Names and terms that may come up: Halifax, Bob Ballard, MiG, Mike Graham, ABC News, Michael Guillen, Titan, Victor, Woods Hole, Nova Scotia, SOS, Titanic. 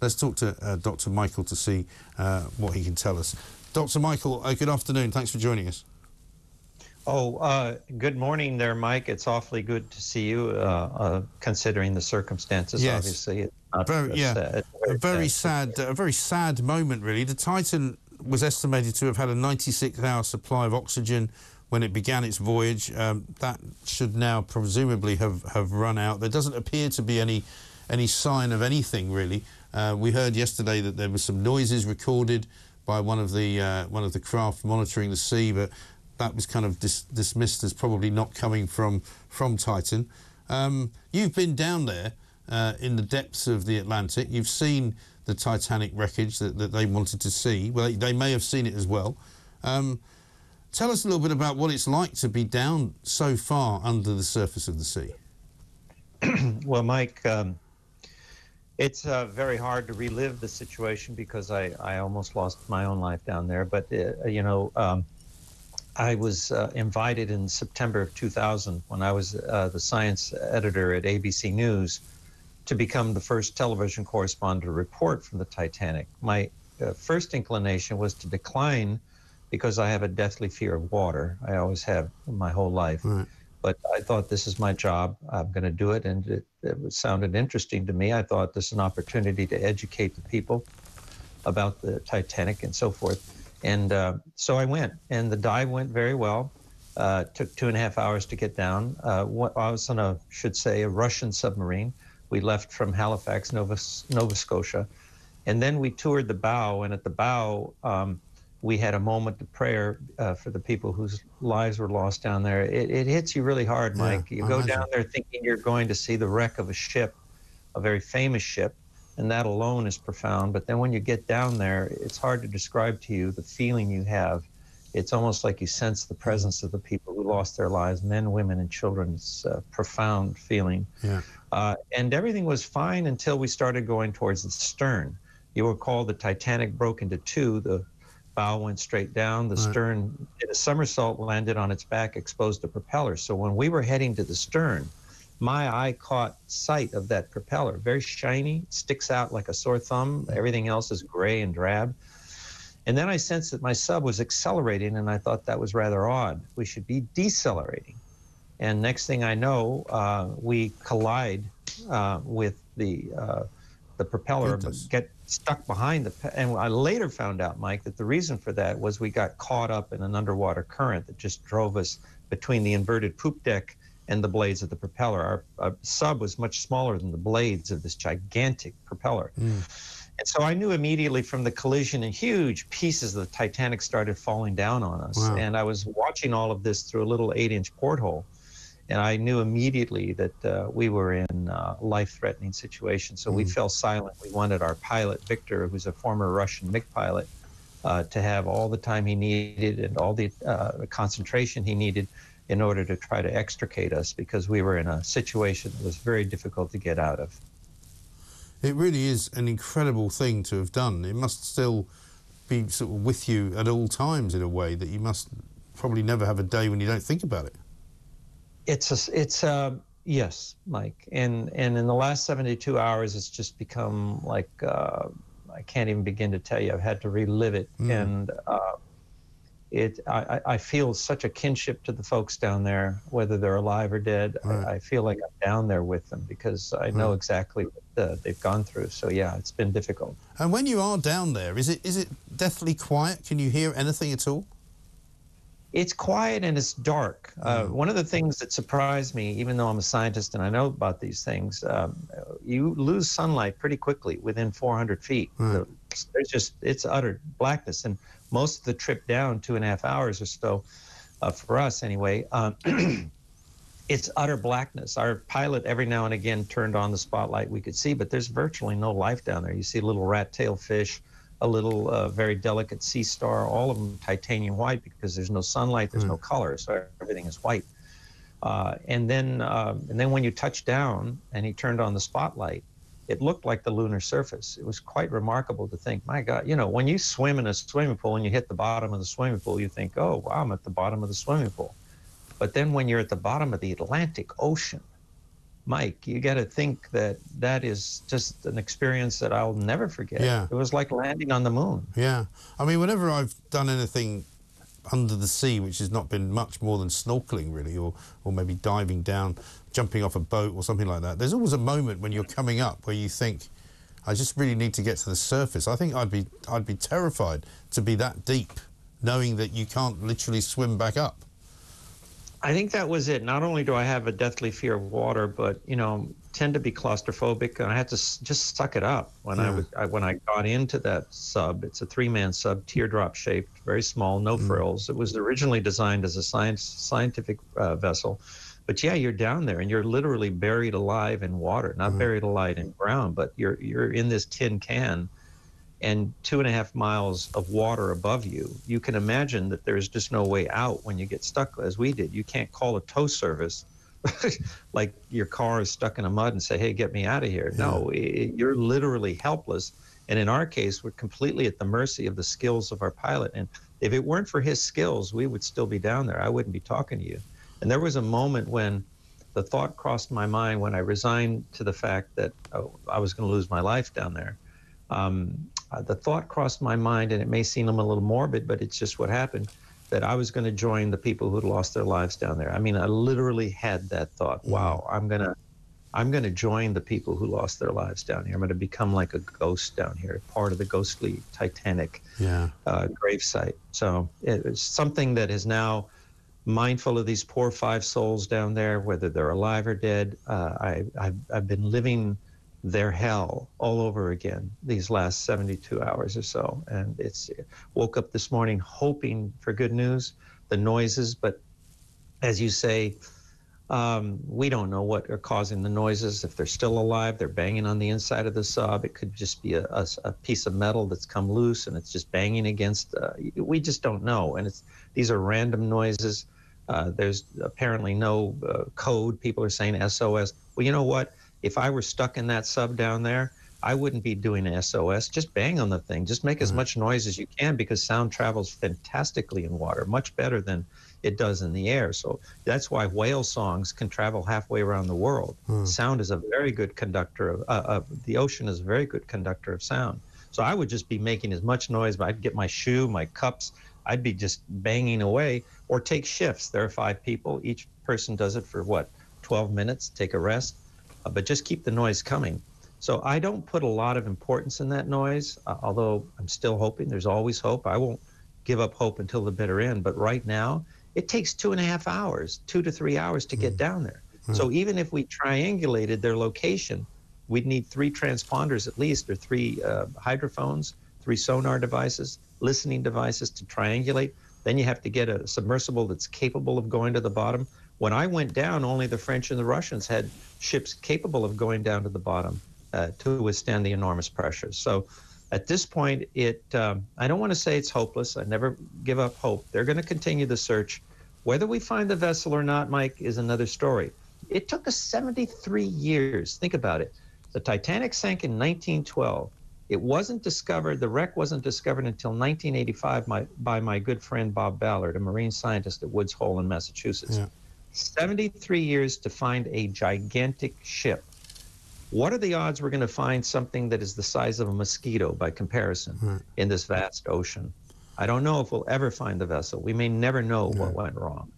Let's talk to Dr. Michael to see what he can tell us. Dr. Michael, good afternoon. Thanks for joining us. Oh, good morning there, Mike. It's awfully good to see you, considering the circumstances. Yes. Obviously, it's not a very sad moment, really. The Titan was estimated to have had a 96-hour supply of oxygen when it began its voyage. That should now presumably have run out. There doesn't appear to be any sign of anything, really. We heard yesterday that there were some noises recorded by one of the craft monitoring the sea, but that was kind of dismissed as probably not coming from Titan. You've been down there in the depths of the Atlantic. You've seen the Titanic wreckage that they wanted to see. Well, they may have seen it as well. Tell us a little bit about what it's like to be down so far under the surface of the sea. Well, Mike, it's very hard to relive the situation because I almost lost my own life down there. But, you know, I was invited in September of 2000 when I was the science editor at ABC News to become the first television correspondent to report from the Titanic. My first inclination was to decline because I have a deathly fear of water. I always have my whole life. Right. But I thought, this is my job. I'm going to do it. And it sounded interesting to me. I thought this is an opportunity to educate the people about the Titanic and so forth. And so I went, and the dive went very well. Took 2.5 hours to get down. I was on a Russian submarine. We left from Halifax, Nova Scotia. And then we toured the bow, and at the bow, we had a moment of prayer for the people whose lives were lost down there. It hits you really hard, Mike. Yeah, you go down there thinking you're going to see the wreck of a ship, a very famous ship. And that alone is profound. But then when you get down there, it's hard to describe to you the feeling you have. It's almost like you sense the presence of the people who lost their lives, men, women, and children. It's a profound feeling. Yeah. And everything was fine until we started going towards the stern. You recall the Titanic broke into two. The bow went straight down. The stern did a somersault, landed on its back, exposed the propeller. So when we were heading to the stern, my eye caught sight of that propeller, very shiny, sticks out like a sore thumb. Everything else is gray and drab. And then I sensed that my sub was accelerating, and I thought that was rather odd. We should be decelerating. And next thing I know, we collide with the propeller, but get stuck behind and I later found out, Mike, that the reason for that was we got caught up in an underwater current that just drove us between the inverted poop deck and the blades of the propeller. Our sub was much smaller than the blades of this gigantic propeller. And so I knew immediately from the collision, and huge pieces of the Titanic started falling down on us. Wow. And I was watching all of this through a little 8-inch porthole, and I knew immediately that we were in a life-threatening situation. So we fell silent. We wanted our pilot, Victor, who's a former Russian MiG pilot, to have all the time he needed and all the concentration he needed in order to try to extricate us, because we were in a situation that was very difficult to get out of. It really is an incredible thing to have done. It must still be sort of with you at all times in a way that you must probably never have a day when you don't think about it. Yes, Mike. And in the last 72 hours, it's just become like, I can't even begin to tell you. I've had to relive it. And I feel such a kinship to the folks down there, whether they're alive or dead. Right. I feel like I'm down there with them because I know exactly what they've gone through. So yeah, it's been difficult. And when you are down there, is it deathly quiet? Can you hear anything at all? It's quiet and it's dark. One of the things that surprised me, even though I'm a scientist and I know about these things, you lose sunlight pretty quickly within 400 feet. Right. There's just, it's utter blackness. And most of the trip down, 2.5 hours or so, for us anyway, it's utter blackness. Our pilot every now and again turned on the spotlight, we could see, but there's virtually no life down there. You see little rat-tail fish, a little very delicate sea star, all of them titanium white because there's no sunlight, there's no color, so everything is white. And then when you touch down and he turned on the spotlight, it looked like the lunar surface. It was quite remarkable to think, my God, you know, when you swim in a swimming pool and you hit the bottom of the swimming pool, you think, oh, wow, I'm at the bottom of the swimming pool. But then when you're at the bottom of the Atlantic Ocean, Mike, you got to think that that is just an experience that I'll never forget. Yeah. It was like landing on the moon. Yeah. I mean, whenever I've done anything under the sea, which has not been much more than snorkeling, really, or maybe diving down, jumping off a boat or something like that, there's always a moment when you're coming up where you think, I just really need to get to the surface. I think I'd be terrified to be that deep, knowing that you can't literally swim back up. I think that was it. Not only do I have a deathly fear of water, but, you know, tend to be claustrophobic, and I had to just suck it up. When when I got into that sub, it's a three-man sub, teardrop-shaped, very small, no frills. It was originally designed as a scientific vessel. But yeah, you're down there, and you're literally buried alive in water. Not buried alive in ground, but you're in this tin can, and 2.5 miles of water above you. You can imagine that there's just no way out when you get stuck, as we did. You can't call a tow service like your car is stuck in the mud and say, hey, get me out of here. Yeah. No, you're literally helpless. And in our case, we're completely at the mercy of the skills of our pilot. And if it weren't for his skills, we would still be down there. I wouldn't be talking to you. And there was a moment when the thought crossed my mind when I resigned to the fact that I was going to lose my life down there. The thought crossed my mind, and it may seem a little morbid, but it's just what happened, that I was going to join the people who'd lost their lives down there. I mean, I literally had that thought. Wow, I'm going to join the people who lost their lives down here. I'm going to become like a ghost down here, part of the ghostly Titanic gravesite. So it's something that is now mindful of these poor 5 souls down there, whether they're alive or dead. I've been living their hell all over again these last 72 hours or so, and it's woke up this morning hoping for good news, the noises, but as you say, we don't know what are causing the noises. If they're still alive, they're banging on the inside of the sub. It could just be a piece of metal that's come loose and it's just banging against, we just don't know. And these are random noises. There's apparently no code. People are saying SOS. Well, you know what? If I were stuck in that sub down there, I wouldn't be doing an SOS. Just bang on the thing. Just make as much noise as you can, because sound travels fantastically in water, much better than it does in the air. So that's why whale songs can travel halfway around the world. Sound is a very good conductor of the ocean is a very good conductor of sound. So I would just be making as much noise, but I'd get my shoe, my cups, I'd be just banging away, or take shifts. There are 5 people. Each person does it for, 12 minutes, take a rest. But just keep the noise coming. So I don't put a lot of importance in that noise, although I'm still hoping. There's always hope. I won't give up hope until the bitter end. But right now, it takes 2.5 hours, 2 to 3 hours to get down there. So even if we triangulated their location, we'd need 3 transponders at least, or 3 hydrophones, 3 sonar devices, listening devices to triangulate. Then you have to get a submersible that's capable of going to the bottom. When I went down, only the French and the Russians had ships capable of going down to the bottom to withstand the enormous pressure. So at this point, I don't want to say it's hopeless. I never give up hope. They're going to continue the search. Whether we find the vessel or not, Mike, is another story. It took us 73 years. Think about it. The Titanic sank in 1912. It wasn't discovered, the wreck wasn't discovered until 1985 by my good friend Bob Ballard, a marine scientist at Woods Hole in Massachusetts. Yeah. 73 years to find a gigantic ship. What are the odds we're going to find something that is the size of a mosquito by comparison in this vast ocean? I don't know if we'll ever find the vessel. We may never know what went wrong.